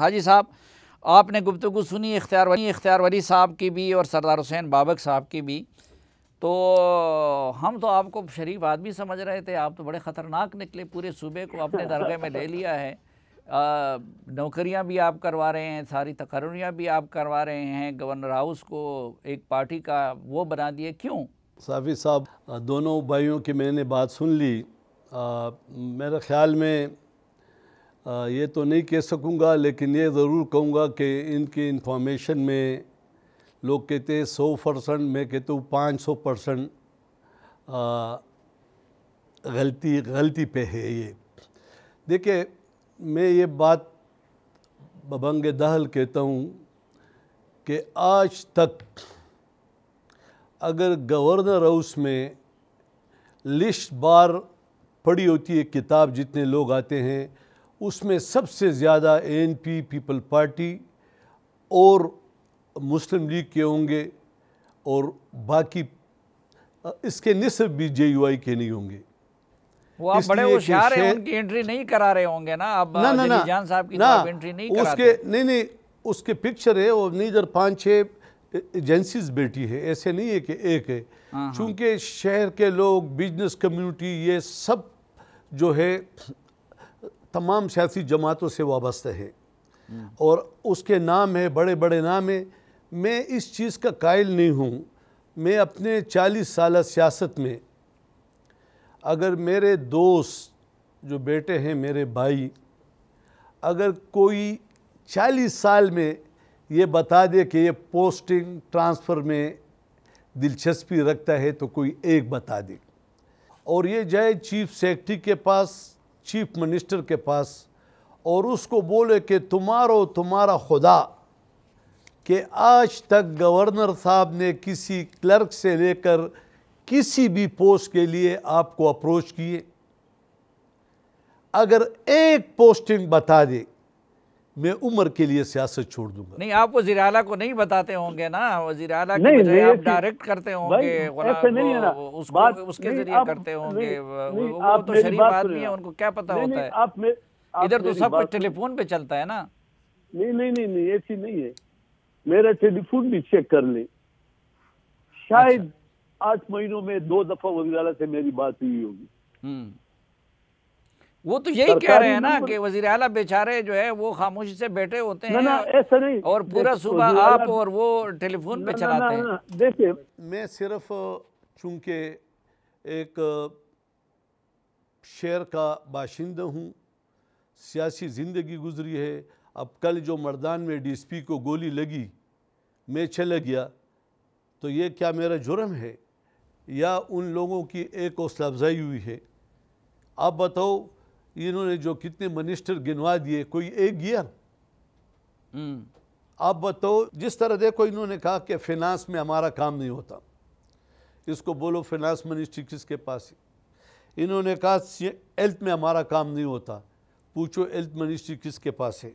हाजी साहब, आपने गुफ्तगू सुनी इख्तियार वली साहब की भी और सरदार हुसैन बाबक साहब की भी। तो हम तो आपको शरीफ आदमी समझ रहे थे, आप तो बड़े ख़तरनाक निकले, पूरे सूबे को अपने दरगाह में ले लिया है। नौकरियां भी आप करवा रहे हैं, सारी तकर्रियां भी आप करवा रहे हैं, गवर्नर हाउस को एक पार्टी का वो बना दिए, क्यों? साफ़ी साहब, दोनों भाइयों की मैंने बात सुन ली। मेरे ख्याल में ये तो नहीं कह सकूँगा, लेकिन ये ज़रूर कहूँगा कि इनकी इंफॉर्मेशन में लोग कहते हैं 100%, मैं कहता हूँ 500% गलती पे है। ये देखिए, मैं ये बात बबंग दहल कहता हूँ कि आज तक अगर गवर्नर हाउस में लिस्ट बार पढ़ी होती है किताब, जितने लोग आते हैं उसमें सबसे ज़्यादा एनपी, पीपल पार्टी और मुस्लिम लीग के होंगे, और बाकी इसके निस्बत भी JUI के नहीं होंगे। वो आप बड़े होशियार हैं, उनकी एंट्री नहीं करा रहे होंगे ना आप? ना जान साहब की एंट्री नहीं कराते। नहीं, उसके पिक्चर है और इधर 5-6 एजेंसीज बैठी है, ऐसे नहीं है कि एक है। चूँकि शहर के लोग, बिजनेस कम्यूनिटी, ये सब जो है तमाम सियासी जमातों से वाबस्ता है और उसके नाम है, बड़े बड़े नाम है। मैं इस चीज़ का कायल नहीं हूँ। मैं अपने 40 साल सियासत में अगर मेरे दोस्त जो बेटे हैं, मेरे भाई, अगर कोई 40 साल में ये बता दे कि ये पोस्टिंग ट्रांसफ़र में दिलचस्पी रखता है तो कोई एक बता दे, और ये जाए चीफ सेक्रेटरी के पास, चीफ मिनिस्टर के पास, और उसको बोले कि तुम्हारा खुदा कि आज तक गवर्नर साहब ने किसी क्लर्क से लेकर किसी भी पोस्ट के लिए आपको अप्रोच किए। अगर एक पोस्टिंग बता दे, मैं उम्र के लिए सियासत छोड़ दूंगा। नहीं, आप वज़ीर आला को नहीं बताते होंगे ना, वज़ीर आला के बजाय आप डायरेक्ट करते होंगे, उसके जरिए करते होंगे। वो तो शरीफ आदमी है, उनको क्या पता होता है, इधर तो सब कुछ टेलीफोन पे चलता है ना। नहीं, ऐसी नहीं है। मेरा टेलीफोन भी चेक कर ले, शायद 8 महीनों में 2 दफा वज़ीर आला से मेरी बात हुई होगी। वो तो यही कह रहे हैं ना कि वजीर आला बेचारे जो है वो खामोशी से बैठे होते हैं। ना, ऐसा नहीं। और पूरा सूबा आप और वो टेलीफोन पे चलाते हैं। देखिए, मैं सिर्फ चूंकि एक शहर का बाशिंदा हूँ, सियासी ज़िंदगी गुजरी है। अब कल जो मर्दान में DSP को गोली लगी, मैं चला गया, तो ये क्या मेरा जुर्म है या उन लोगों की एक हौसला अफजाई हुई है? आप बताओ, इन्होंने जो कितने मिनिस्टर गिनवा दिए, कोई एक गया? आप बताओ, जिस तरह देखो इन्होंने कहा कि फिनांस में हमारा काम नहीं होता, इसको बोलो फिनांस मिनिस्ट्री किसके पास है? इन्होंने कहा हेल्थ में हमारा काम नहीं होता, पूछो हेल्थ मिनिस्ट्री किसके पास है?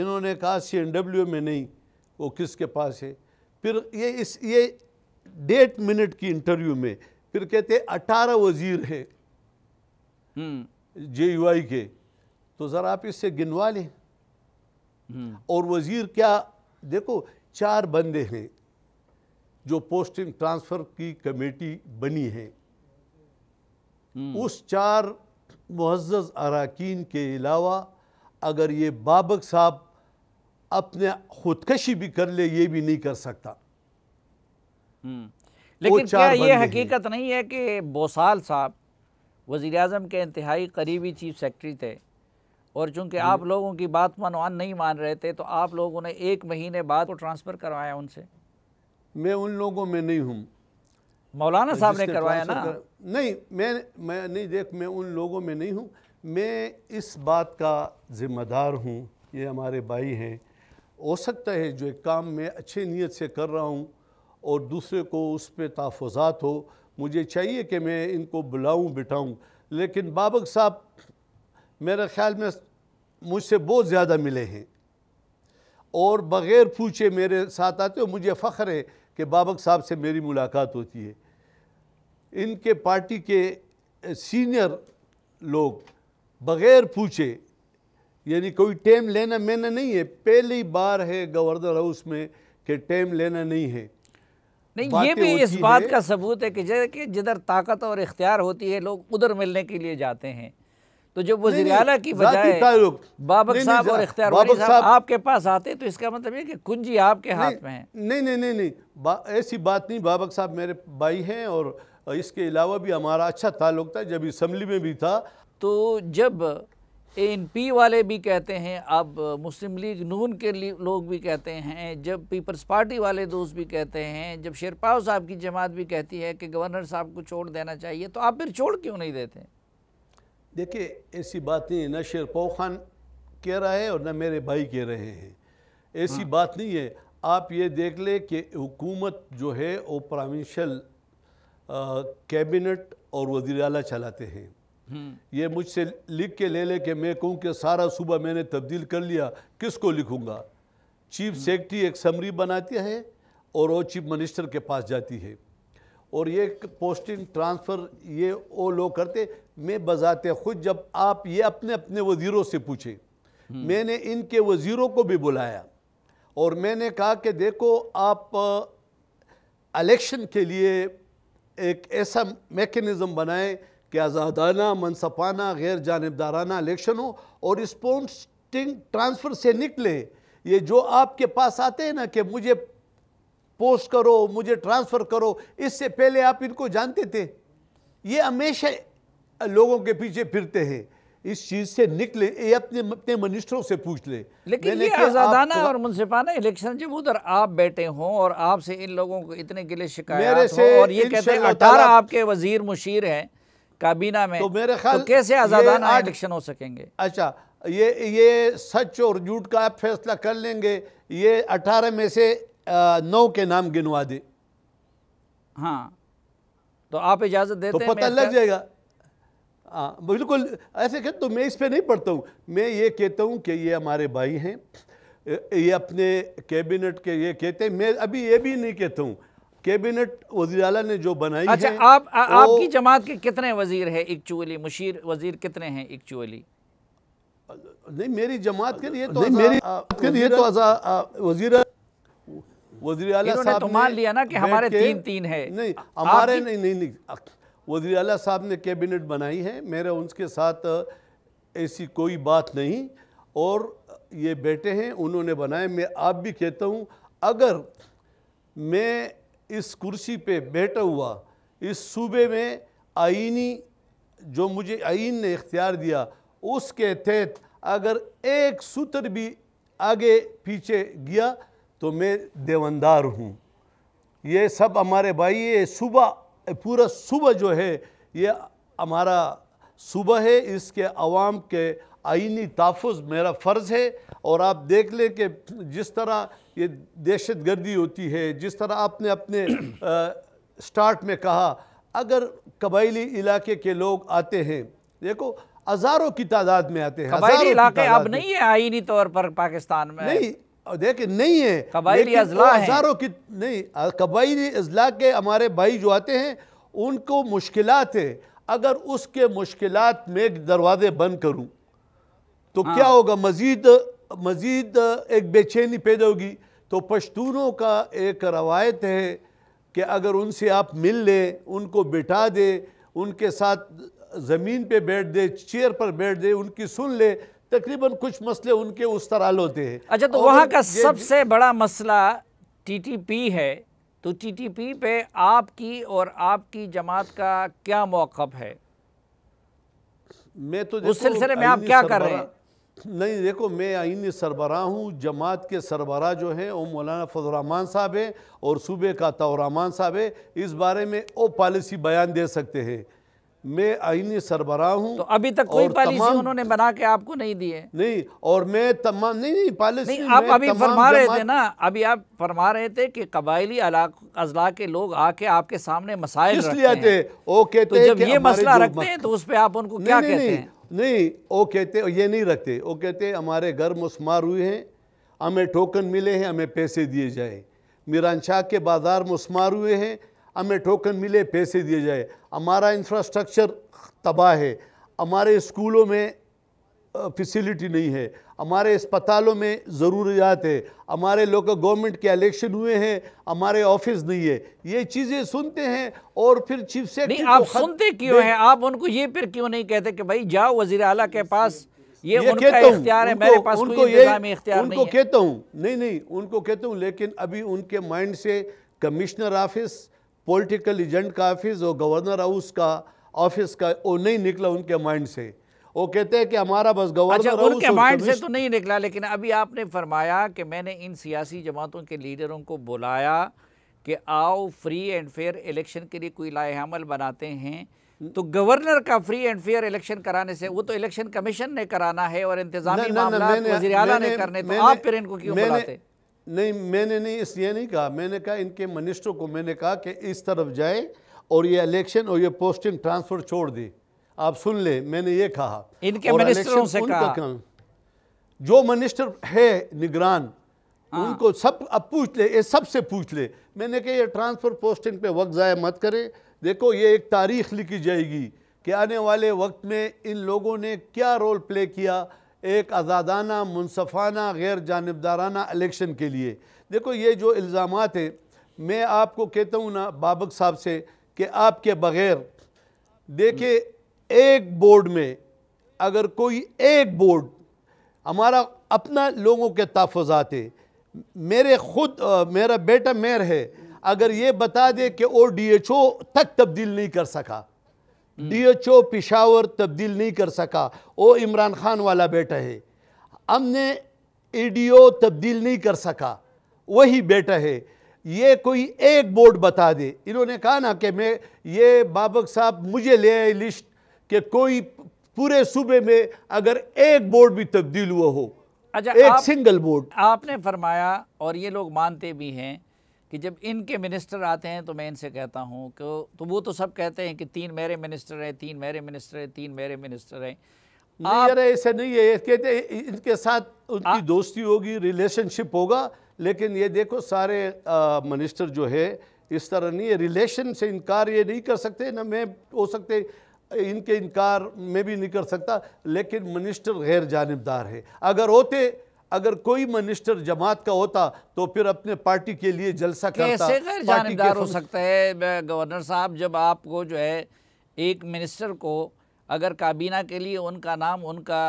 इन्होंने कहा CNW में नहीं, वो किसके पास है? फिर ये 1.5 मिनट की इंटरव्यू में फिर कहते 18 वजीर है JUI के, तो ज़रा आप इससे गिनवा लें। और वज़ीर क्या, देखो 4 बंदे हैं जो पोस्टिंग ट्रांसफ़र की कमेटी बनी है, उस 4 मुअज़्ज़ज़ अराकीन के अलावा अगर ये बाबक साहब अपने खुदकशी भी कर ले, ये भी नहीं कर सकता। लेकिन क्या ये हकीकत नहीं है कि बोसाल साहब वज़ीर-ए-आज़म के इंतहाई करीबी चीफ सेक्रेटरी थे, और चूँकि आप लोगों की बात मनवान नहीं मान रहे थे, तो आप लोगों ने 1 महीने बाद को ट्रांसफ़र करवाया उनसे? मैं उन लोगों में नहीं हूँ। मौलाना साहब ने करवाया ना? नहीं, मैं नहीं, देख, मैं उन लोगों में नहीं हूँ। मैं इस बात का ज़िम्मेदार हूँ, ये हमारे भाई हैं। हो सकता है जो एक काम मैं अच्छे नीयत से कर रहा हूँ और दूसरे को उस पर तहफ़्फ़ुज़ात हो, मुझे चाहिए कि मैं इनको बुलाऊं, बिठाऊं। लेकिन बाबक साहब मेरे ख़्याल में मुझसे बहुत ज़्यादा मिले हैं और बग़ैर पूछे मेरे साथ आते हो। मुझे फ़ख्र है कि बाबक साहब से मेरी मुलाकात होती है। इनके पार्टी के सीनियर लोग बग़ैर पूछे यानी कोई टाइम लेना मैंने नहीं है, पहली बार है गवर्नर हाउस में कि टाइम लेना नहीं है। नहीं, ये भी इस बात का सबूत है कि जिधर ताकत और इख्तियार होती है लोग उधर मिलने के लिए जाते हैं। तो जब वज़ीर आला की बजाय बाबक साहब और इख्तियार वाली साहब आपके पास आते तो इसका मतलब है कि कुंजी आपके हाथ में है। नहीं नहीं नहीं नहीं, ऐसी बात नहीं, बाबक साहब मेरे भाई हैं और इसके अलावा भी हमारा अच्छा ताल्लुक था, जब असम्बली में भी था। तो जब एनपी वाले भी कहते हैं, अब मुस्लिम लीग नून के लोग भी कहते हैं, जब पीपल्स पार्टी वाले दोस्त भी कहते हैं, जब शेरपाओ साहब की जमात भी कहती है कि गवर्नर साहब को छोड़ देना चाहिए, तो आप फिर छोड़ क्यों नहीं देते? देखिए ऐसी बात नहीं है, ना शेरपाओ खान कह रहा है और ना मेरे भाई कह रहे हैं, ऐसी बात नहीं है। आप ये देख लें कि हुकूमत जो है वो प्रोविंशियल कैबिनेट और वज़ीर आला चलाते हैं। ये मुझसे लिख के ले ले कि मैं कहूँ कि सारा सूबा मैंने तब्दील कर लिया, किसको लिखूँगा? चीफ सेक्रेटरी एक समरी बनाती है और वो चीफ मिनिस्टर के पास जाती है और ये पोस्टिंग ट्रांसफ़र ये वो लोग करते। मैं बजाते खुद, जब आप ये अपने अपने वज़ीरों से पूछे, मैंने इनके वज़ीरों को भी बुलाया और मैंने कहा कि देखो आप इलेक्शन के लिए एक ऐसा मेकनिज़म बनाएं कि आज़ादाना, मनसफाना, गैर जानबदाराना इलेक्शन हो और इस पोस्टिंग ट्रांसफ़र से निकले। ये जो आपके पास आते हैं ना कि मुझे पोस्ट करो, मुझे ट्रांसफ़र करो, इससे पहले आप इनको जानते थे, ये हमेशा लोगों के पीछे फिरते हैं। इस चीज़ से निकले, ये अपने अपने मिनिस्टरों से पूछ ले। लेकिन ये आज़ादाना और मुनसिफाना इलेक्शन जब उधर आप बैठे हों और आपसे इन लोगों को इतने के लिए शिकायत हो और ये कहते हैं 18 आपके वजीर मुशीर हैं काबीना में, तो मेरे ख्याल तो कैसे आज़ादाना इलेक्शन हो सकेंगे? अच्छा, ये सच और झूठ का आप फैसला कर लेंगे, ये 18 में से 9 के नाम गिनवा दे। हाँ, तो आप इजाज़त देते हैं? तो पता लग जाएगा। हाँ बिल्कुल, ऐसे कहते। तो मैं इस पे नहीं पढ़ता हूँ, मैं ये कहता हूँ कि ये हमारे भाई हैं, ये अपने कैबिनेट के ये कहते हैं। मैं अभी ये भी नहीं कहता हूँ, कैबिनेट वज़ीर आला ने जो बनाई है। अच्छा, आपकी जमात के कितने वज़ीर हैं एक्चुअली, मुशीर वज़ीर कितने हैं एक्चुअली? नहीं, मेरी जमात के लिए तो वज़ीर आला तो मान लिया ना कि हमारे 3-3 है। नहीं हमारे नहीं, वज़ीर आला साहब ने कैबिनेट बनाई है, मेरा उनके साथ ऐसी कोई बात नहीं, और ये बेटे हैं उन्होंने बनाए। मैं आप भी कहता हूँ, अगर मैं इस कुर्सी पे बैठा हुआ इस सूबे में आईनी जो मुझे आईन ने इख्तियार दिया उसके तहत अगर एक सूत्र भी आगे पीछे गया तो मैं देवनदार हूँ। ये सब हमारे भाई, ये सूबा, पूरा सूबा जो है ये हमारा सूबा है, इसके आवाम के आईनी तहफ़ुज़ मेरा फ़र्ज़ है। और आप देख लें कि जिस तरह ये दहशत गर्दी होती है, जिस तरह आपने अपने स्टार्ट में कहा, अगर कबायली इलाके के लोग आते हैं, देखो हज़ारों की तादाद में आते हैं। कबायली इलाके अब नहीं है आईनी तौर पर पाकिस्तान में, नहीं देखे नहीं है, कबायली अजला है। हजारों की नहीं, कबायली अजला के हमारे भाई जो आते हैं उनको मुश्किलात है, अगर उसके मुश्किलात में दरवाजे बंद करूं तो क्या होगा? मजीद एक बेचैनी पैदा होगी। तो पश्तूनों का एक रवायत है कि अगर उनसे आप मिल लें, उनको बिठा दे, उनके साथ ज़मीन पे बैठ दे, चेयर पर बैठ दे, उनकी सुन ले, तकरीबन कुछ मसले उनके उस तरह होते हैं। अच्छा, तो वहाँ का सबसे बड़ा मसला टीटीपी है, तो टीटीपी पे आपकी और आपकी जमात का क्या मौक़िफ़ है? मैं तो उस सिलसिले में आप क्या कर रहे हैं? नहीं देखो, मैं आईनी सरबराह हूँ, जमात के सरबराह जो हैं वो मौलाना फजलुर रहमान साहब हैं और सूबे का अताउर रहमान साहब है, इस बारे में वो पॉलिसी बयान दे सकते हैं। मैं आईनी सरबराह हूँ। तो अभी तक कोई पॉलिसी उन्होंने बना के आपको नहीं दी है? नहीं, और मैं तमाम नहीं पॉलिसी आप अभी फरमा रहे थे ना, अभी आप फरमा रहे थे कि कबायली अजला के लोग आके आपके सामने मसाइल रखते हैं, वो कहते हैं, जब ये मसला रखते हैं तो उस पर आप उनको क्या कहते हैं? नहीं, वो कहते ये नहीं रखते, वो कहते हमारे घर मुस्मार हुए हैं, हमें टोकन मिले हैं, हमें पैसे दिए जाए। मीरान शाह के बाजार मुस्मार हुए हैं, हमें टोकन मिले, पैसे दिए जाए। हमारा इंफ्रास्ट्रक्चर तबाह है, हमारे स्कूलों में फैसिलिटी नहीं है, हमारे अस्पतालों में ज़रूरियात है, हमारे लोकल गवर्नमेंट के इलेक्शन हुए हैं, हमारे ऑफिस नहीं है, ये चीज़ें सुनते हैं और फिर चीफ सेक्रेटरी आप सुनते क्यों हैं? आप उनको ये फिर क्यों नहीं कहते कि भाई जाओ वज़ीर आला के पास, ये उनका इख्तियार है, मेरे पास कोई इंतज़ामी इख्तियार नहीं है। उनको कहता हूँ नहीं, उनको कहता हूँ, लेकिन अभी उनके माइंड से कमिश्नर ऑफिस, पॉलिटिकल एजेंट का ऑफिस और गवर्नर हाउस का ऑफिस का वो नहीं निकला उनके माइंड से। वो कहते हैं कि हमारा बस गवर्नर हाउस, उनके माइंड से तो नहीं निकला। लेकिन अभी आपने फरमाया कि मैंने इन सियासी जमातों के लीडरों को बुलाया कि आओ फ्री एंड फेयर इलेक्शन के लिए कोई लाए अमल बनाते हैं, तो गवर्नर का फ्री एंड फेयर इलेक्शन कराने से, वो तो इलेक्शन कमीशन ने कराना है और इंतजामी मामलात वज़ीर आला ने करने, तो आप फिर इनको क्यों बुलाते? नहीं, मैंने नहीं इसलिए नहीं कहा, मैंने कहा इनके मिनिस्टर को मैंने कहा कि इस तरफ जाए और ये इलेक्शन और ये पोस्टिंग ट्रांसफर छोड़ दे, आप सुन ले, मैंने ये कहा इनके मिनिस्टरों से कहा। जो मिनिस्टर है निगरान उनको सब अब पूछ ले, ये सबसे पूछ ले। मैंने कहा ये ट्रांसफर पोस्टिंग पे वक्त ज़ाया मत करें, देखो ये एक तारीख लिखी जाएगी कि आने वाले वक्त में इन लोगों ने क्या रोल प्ले किया एक आज़ादाना, मुनसफाना, गैर जानिबदाराना इलेक्शन के लिए। देखो ये जो इल्ज़ामात हैं, मैं आपको कहता हूँ ना बाबक साहब से कि आपके बग़ैर देखे एक बोर्ड में अगर कोई एक बोर्ड, हमारा अपना लोगों के तहफ़्फ़ुज़ात है, मेरे खुद मेरा बेटा मेयर है, अगर ये बता दे कि वो DHO तक तब्दील नहीं कर सका, DHO पिशावर तब्दील नहीं कर सका, वो इमरान खान वाला बेटा है, हमने EDO तब्दील नहीं कर सका, वही बेटा है, ये कोई एक बोर्ड बता दे। इन्होंने कहा ना कि मैं ये बाबक साहब मुझे ले आई लिस्ट कि कोई पूरे सूबे में अगर एक बोर्ड भी तब्दील हुआ हो, एक सिंगल बोर्ड। आपने फरमाया और ये लोग मानते भी हैं कि जब इनके मिनिस्टर आते हैं तो मैं इनसे कहता हूँ कि तो वो तो सब कहते हैं कि 3 मेरे मिनिस्टर हैं। यार ऐसा नहीं है, कहते हैं इनके साथ उनकी दोस्ती होगी, रिलेशनशिप होगा, लेकिन ये देखो सारे मिनिस्टर जो है इस तरह नहीं है। रिलेशन से इनकार ये नहीं कर सकते ना, मैं हो सकते इनके इनकार में भी नहीं कर सकता, लेकिन मिनिस्टर गैर जानिबदार है। अगर होते, अगर कोई मिनिस्टर जमात का होता तो फिर अपने पार्टी के लिए जलसा करता। कैसे गैर जानिबदार हो सकता है गवर्नर साहब, जब आपको जो है एक मिनिस्टर को अगर काबीना के लिए उनका नाम उनका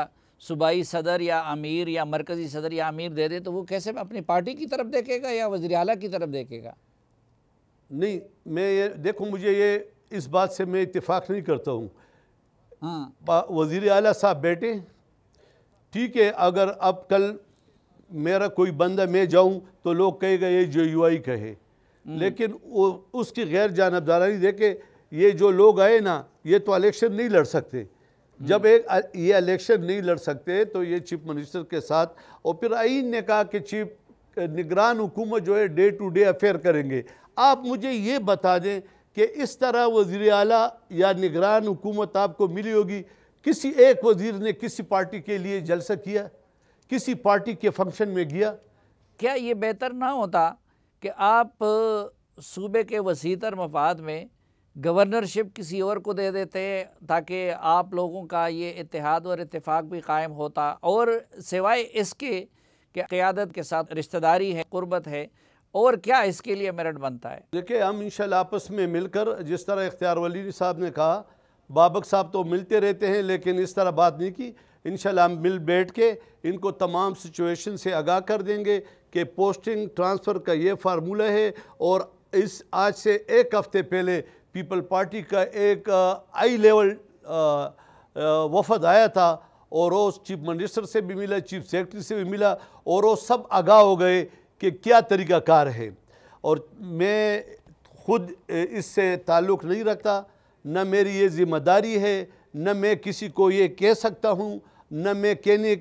सूबाई सदर या अमीर या मरकज़ी सदर या अमीर दे दे, तो वो कैसे अपनी पार्टी की तरफ देखेगा या वज़ीर आला की तरफ देखेगा? नहीं, मैं ये देखो, मुझे ये इस बात से मैं इत्तेफाक नहीं करता हूँ। हाँ, वज़ीर आला साहब बैठे, ठीक है, अगर अब कल मेरा कोई बंदा मैं जाऊँ तो लोग कहेगा ये जो UI कहे, लेकिन वो उसकी गैर जानबदारी देखे। ये जो लोग आए ना, ये तो इलेक्शन नहीं लड़ सकते, जब एक ये इलेक्शन नहीं लड़ सकते तो ये चीफ मिनिस्टर के साथ, और फिर आइन ने कहा कि चीफ निगरान हुकूमत जो है डे टू डे अफेयर करेंगे। आप मुझे ये बता दें कि इस तरह वज़ीर आला या निगरान हुकूमत आपको मिली होगी, किसी एक वज़ीर ने किसी पार्टी के लिए जलसा किया, किसी पार्टी के फंक्शन में गया? क्या ये बेहतर ना होता कि आप सूबे के वसीतर मफाद में गवर्नरशिप किसी और को दे देते, ताकि आप लोगों का ये इत्तेहाद और इत्तेफाक भी कायम होता, और सिवाय इसके कि क़ियादत के साथ रिश्तेदारी है, क़ुर्बत है, और क्या इसके लिए मेरिट बनता है? देखिए, हम इंशाल्लाह आपस में मिलकर, जिस तरह इख्तियार वली साहब ने कहा, बाबक साहब तो मिलते रहते हैं लेकिन इस तरह बात नहीं की, इंशाल्लाह हम मिल बैठ के इनको तमाम सिचुएशन से आगाह कर देंगे कि पोस्टिंग ट्रांसफ़र का ये फार्मूला है, और इस आज से एक हफ़्ते पहले पीपल पार्टी का एक हाई लेवल वफद आया था, और वो चीफ मिनिस्टर से भी मिला, चीफ सेक्रेटरी से भी मिला, और वो सब आगाह हो गए कि क्या तरीक़ाकार है। और मैं खुद इससे ताल्लुक़ नहीं रखता, न मेरी ये ज़िम्मेदारी है, न मैं किसी को ये कह सकता हूँ, न मैं कहने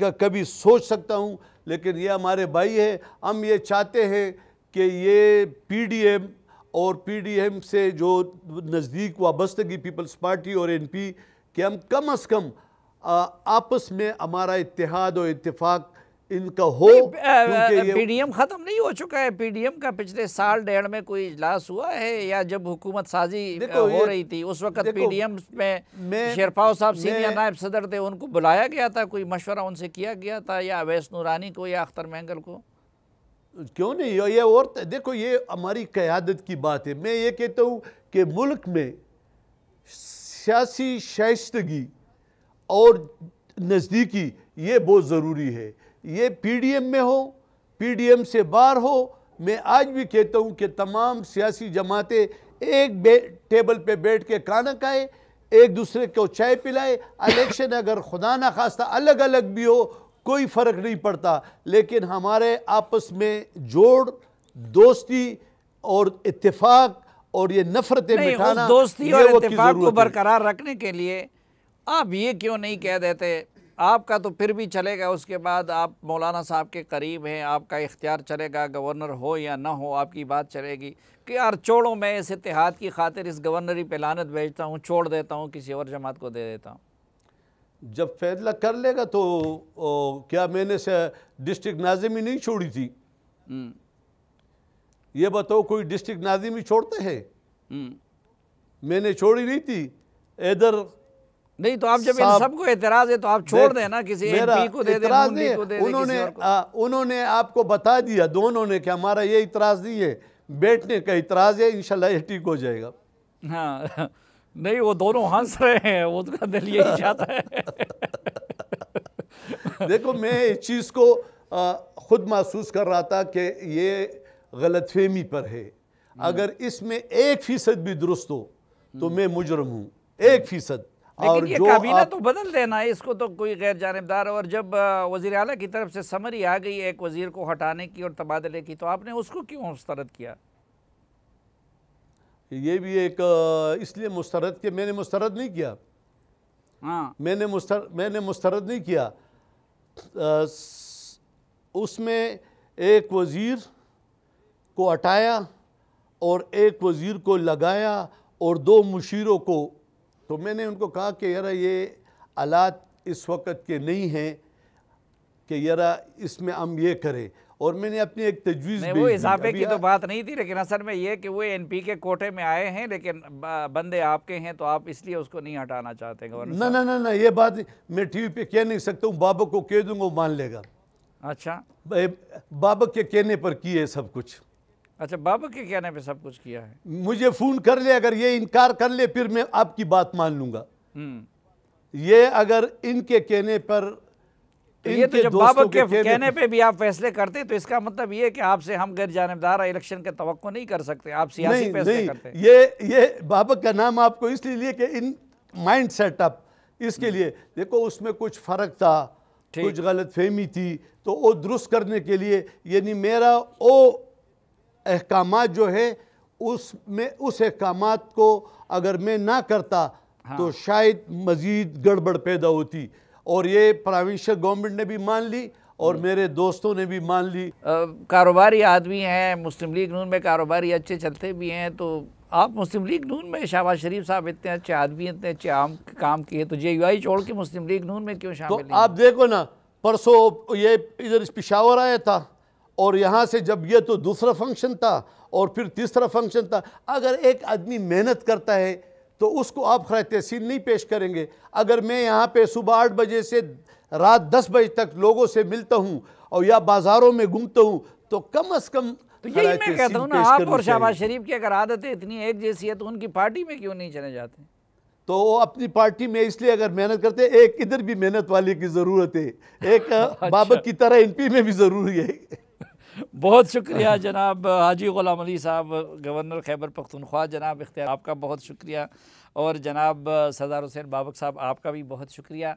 का कभी सोच सकता हूँ, लेकिन ये हमारे भाई है। हम ये चाहते हैं कि ये PDM और PDM से जो नज़दीक वाबस्तगी पीपल्स पार्टी और NP के, हम कम अज़ कम आपस में हमारा इत्तेहाद और इत्तेफाक इनका हो पीडीएम खत्म नहीं हो चुका है। पीडीएम का पिछले साल डेढ़ में कोई इजलास हुआ है या जब हुकूमत साजी हो रही थी उस वक्त पीडीएम में शेरपाओ साहब सीनियर नायब सदर थे, उनको बुलाया गया था, कोई मशवरा उनसे किया गया था या अवैस नूरानी को या अख्तर मेंगल को? क्यों नहीं। ये और देखो ये हमारी क़यादत की बात है। मैं ये कहता हूँ कि मुल्क में सियासी शाइस्तगी और नज़दीकी ये बहुत ज़रूरी है। ये पीडीएम में हो, पीडीएम से बाहर हो। मैं आज भी कहता हूँ कि तमाम सियासी जमातें एक टेबल पे बैठ के खाना खाए, एक दूसरे को चाय पिलाए। इलेक्शन अगर खुदा ना खास्ता अलग अलग भी हो कोई फ़र्क नहीं पड़ता, लेकिन हमारे आपस में जोड़, दोस्ती और इत्तेफाक और ये नफरतें मिटाना, दोस्ती और इत्तेफाक को बरकरार रखने के लिए आप ये क्यों नहीं कह देते? आपका तो फिर भी चलेगा, उसके बाद आप मौलाना साहब के करीब हैं, आपका इख्तियार चलेगा, गवर्नर हो या ना हो आपकी बात चलेगी कि यार छोड़ो, मैं इस इत्तेहाद की खातिर इस गवर्नरी पे लानत भेजता हूँ, छोड़ देता हूँ, किसी और जमात को दे देता हूँ। जब फैसला कर लेगा तो क्या मैंने डिस्ट्रिक्ट नाजिम ही नहीं छोड़ी थी? ये बताओ कोई डिस्ट्रिक्ट नाजिम ही छोड़ते हैं? मैंने छोड़ी नहीं थी इधर। नहीं तो आप जब इन सबको एतराज़ है तो आप छोड़ देना, किसी एमपी को दे देना, एमपी को दे देना। उन्होंने आपको बता दिया दोनों ने कि हमारा ये इतराज़ नहीं है, बैठने का इतराज़ है, इंशाल्लाह ये ठीक हो जाएगा। हाँ नहीं वो दोनों हंस रहे हैं, वो उनका दिल यही चाहता है। देखो मैं इस चीज़ को खुद महसूस कर रहा था कि ये गलतफहमी पर है। अगर इसमें 1% भी दुरुस्त हो तो मैं मुजरम हूँ, 1%। और ये काबीना तो बदल देना, इसको तो कोई गैर जानिबदार। और जब वज़ीर आला की तरफ से समरी आ गई एक वज़ीर को हटाने की और तबादले की, तो आपने उसको क्यों मुस्तरद किया? ये भी एक इसलिए मुस्तरद कि मैंने मुस्तरद नहीं किया। हाँ मैंने मुस्तरद नहीं किया। उसमें एक वज़ीर को हटाया और एक वज़ीर को लगाया और 2 मुशीरों को, तो मैंने उनको कहा कि यार ये हालात इस वक्त के नहीं हैं कि यार इसमें हम ये करें। और मैंने अपनी एक तजवीज़ नहीं, वो इजाफे की तो बात नहीं थी, लेकिन असल में ये कि वो एनपी के कोटे में आए हैं लेकिन बंदे आपके हैं तो आप इसलिए उसको नहीं हटाना चाहते गवर्नर? ना ना ना ना, ये बात मैं टीवी पे कह नहीं सकता हूँ। बाबक को कह दूँगा वो मान लेगा। अच्छा बाबक के कहने पर किए सब कुछ? अच्छा बाबक के कहने पे सब कुछ किया है। मुझे फ़ोन कर ले, अगर ये इनकार कर ले फिर मैं आपकी बात मान लूँगा। ये अगर इनके कहने पर तो ये तो जब बाबक के कहने पे भी आप फैसले करते तो इसका मतलब ये कि आपसे हम गैर जानिबदार इलेक्शन के तवक्को नहीं कर सकते, आप सियासी फैसले करते। ये बाबक का नाम आपको इसलिए लिए कि इन माइंड सेटअप इसके लिए। देखो उसमें कुछ फ़र्क था, कुछ गलतफहमी थी, तो वो दुरुस्त करने के लिए, यानी मेरा वो अहकामात जो है उसमें उस अहकामात को अगर मैं ना करता तो शायद मज़ीद गड़बड़ पैदा होती। और ये प्रोविंशियल गवर्नमेंट ने भी मान ली और मेरे दोस्तों ने भी मान ली। कारोबारी आदमी हैं, मुस्लिम लीग नून में कारोबारी अच्छे चलते भी हैं, तो आप मुस्लिम लीग नून में शहबाज शरीफ साहब इतने अच्छे आदमी, इतने अच्छे आम काम किए, तो JUI छोड़ के मुस्लिम लीग नून में क्यों शामिल? तो आप देखो ना परसों ये इधर पेशावर आया था और यहाँ से जब ये तो दूसरा फंक्शन था और फिर तीसरा फंक्शन था। अगर एक आदमी मेहनत करता है तो उसको आप खराज तहसीन नहीं पेश करेंगे। अगर मैं यहाँ पे सुबह 8 बजे से रात 10 बजे तक लोगों से मिलता हूँ और या बाज़ारों में घूमता हूँ तो कम अज़ कम, तो यही मैं कहता हूँ ना, आप और शहबाज शरीफ की अगर आदतें इतनी एक जैसी है तो उनकी पार्टी में क्यों नहीं चले जाते? तो वो अपनी पार्टी में इसलिए अगर मेहनत करते, एक इधर भी मेहनत वाले की ज़रूरत है, एक बाबक की तरह एनपी में भी ज़रूरी है। बहुत शुक्रिया जनाब हाजी गुलाम अली साहब, गवर्नर खैबर पख्तूनख्वा, जनाब इख्तियार आपका बहुत शुक्रिया, और जनाब सरदार हुसैन बाबक साहब आपका भी बहुत शुक्रिया।